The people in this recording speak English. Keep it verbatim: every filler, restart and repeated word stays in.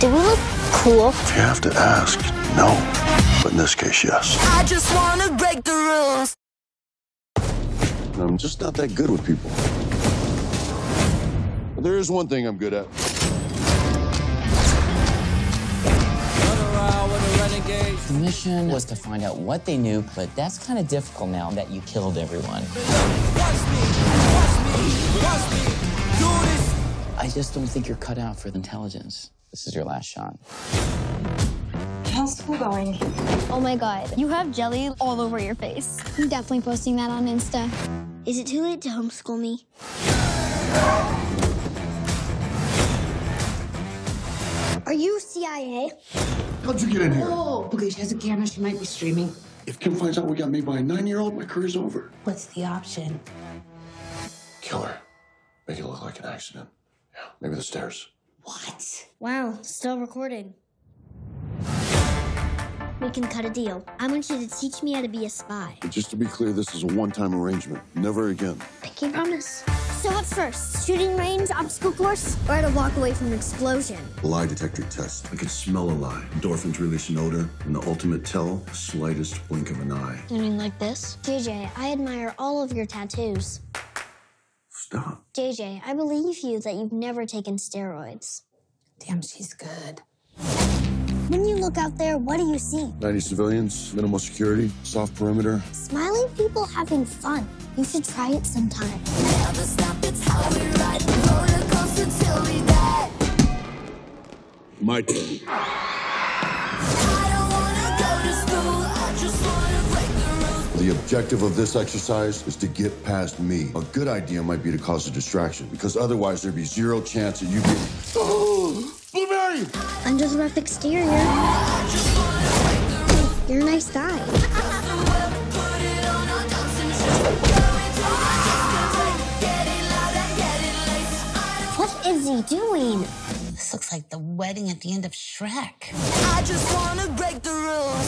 Did we look cool? If you have to ask, no. But in this case, yes. I just want to break the rules. I'm just not that good with people. But there is one thing I'm good at. The mission was to find out what they knew, but that's kind of difficult now that you killed everyone. I just don't think you're cut out for intelligence. This is your last shot. How's school going? Oh my God, you have jelly all over your face. I'm definitely posting that on Insta. Is it too late to homeschool me? Are you C I A? How'd you get in here? Oh, because she has a camera, she might be streaming. If Kim finds out we got made by a nine-year-old, my career's over. What's the option? Kill her. Make it look like an accident. Yeah, maybe the stairs. What? Wow, still recording. We can cut a deal. I want you to teach me how to be a spy. But just to be clear, this is a one-time arrangement. Never again. I can't promise. So what's first? Shooting range, obstacle course, or how to walk away from an explosion? Lie detector test. I can smell a lie. Endorphins release an odor, and the ultimate tell, the slightest blink of an eye. You mean like this? J J, I admire all of your tattoos. Stop. J J, I believe you that you've never taken steroids. Damn, she's good. When you look out there, what do you see? ninety civilians, minimal security, soft perimeter. Smiling people having fun. You should try it sometime. Never stop, it's how we ride. Roller coaster till we die. My turn. I don't wanna go to school, I just wanna break the rules. The objective of this exercise is to get past me. A good idea might be to cause a distraction, because otherwise there'd be zero chance that you get... Oh! Under the rough exterior. You're a nice guy. What is he doing? This looks like the wedding at the end of Shrek. I just wanna break the rules.